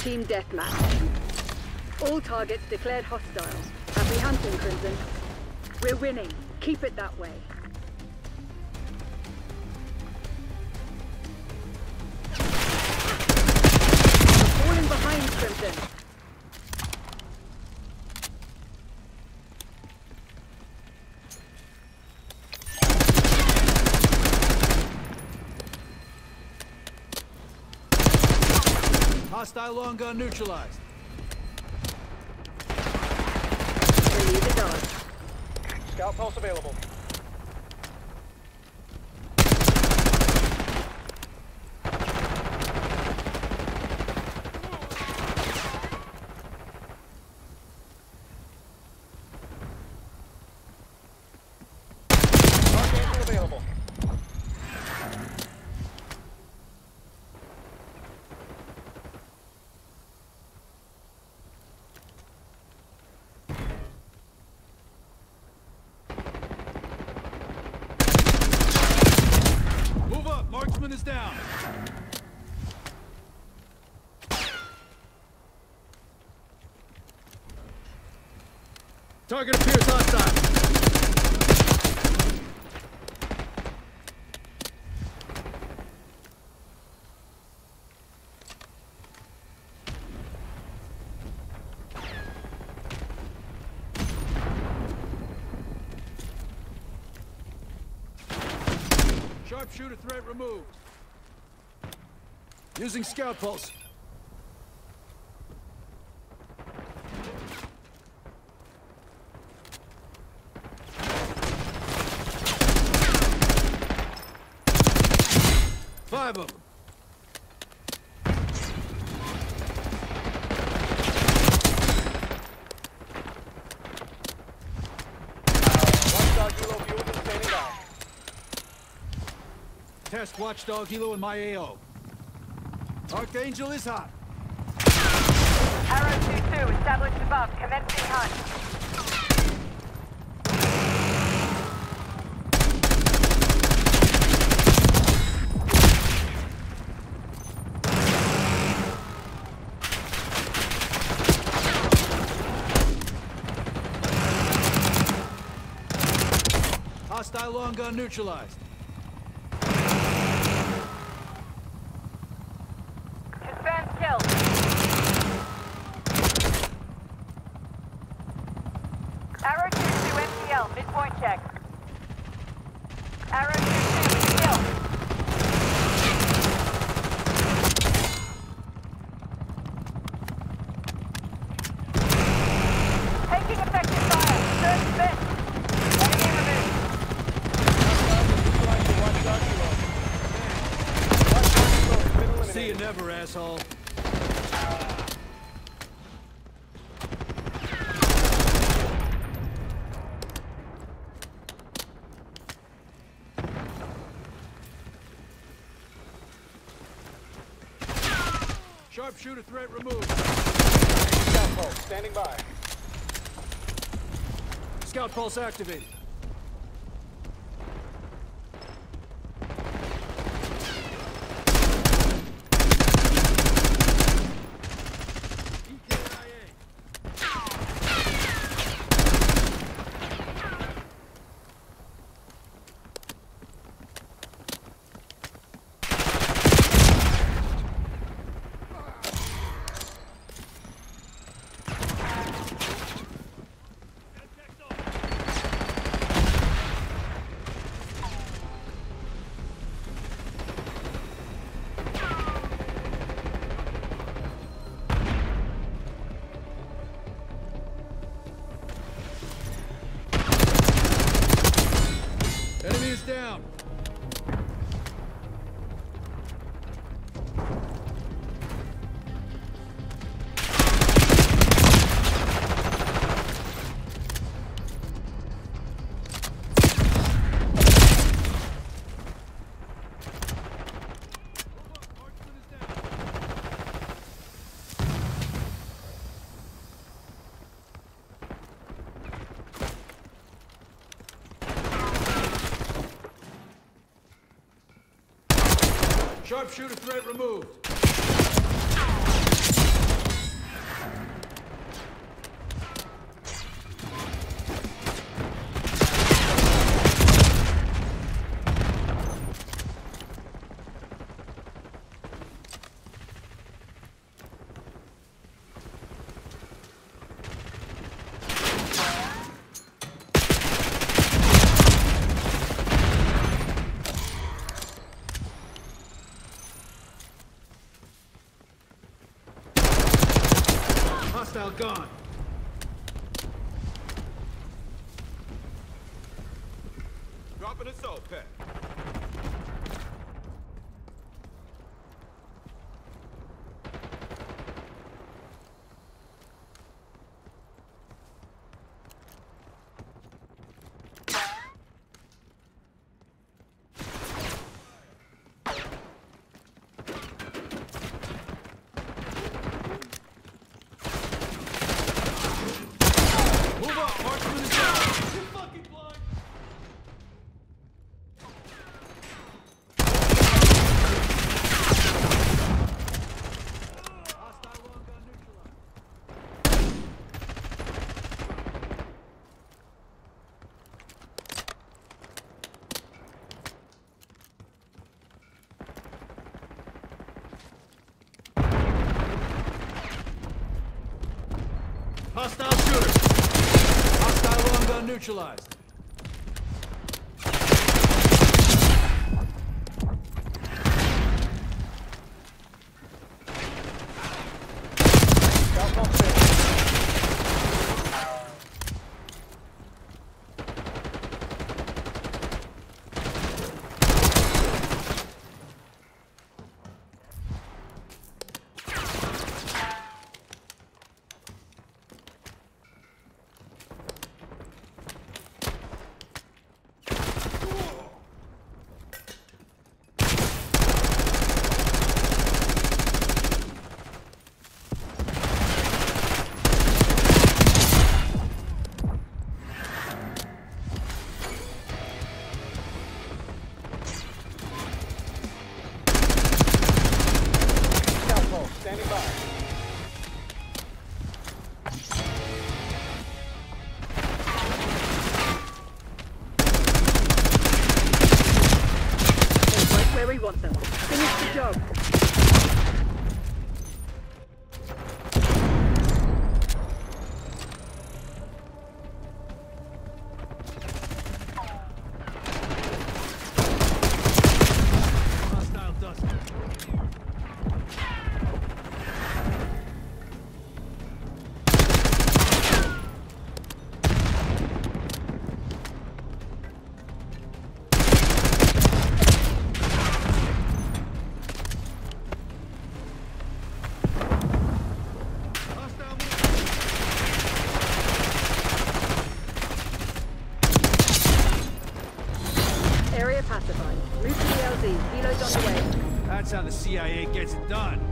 Team Deathmatch. All targets declared hostile. Happy hunting, Crimson. We're winning. Keep it that way. We're falling behind, Crimson. Hostile long gun neutralized. We need a gun. Scout pulse available. Marksman is down. Target appears hostile. Sharpshooter threat removed. Using scout pulse. Five of them. Test Watchdog Hilo and my AO. Archangel is hot. Arrow 2-2 established above. Commencing hunt. Hostile long gun neutralized. Midpoint check. Arrow 2-2, kill. Taking effective fire. Third spit. Enemy removed. See you never, asshole. Sharpshooter threat removed. Scout pulse standing by. Scout pulse activated. Down. Sharpshooter threat removed. Hostile gone. Dropping assault pack. Hostile shooter! Hostile long gun neutralized. Pacified. Route to the LZ. Helo's on the way. That's how the CIA gets it done.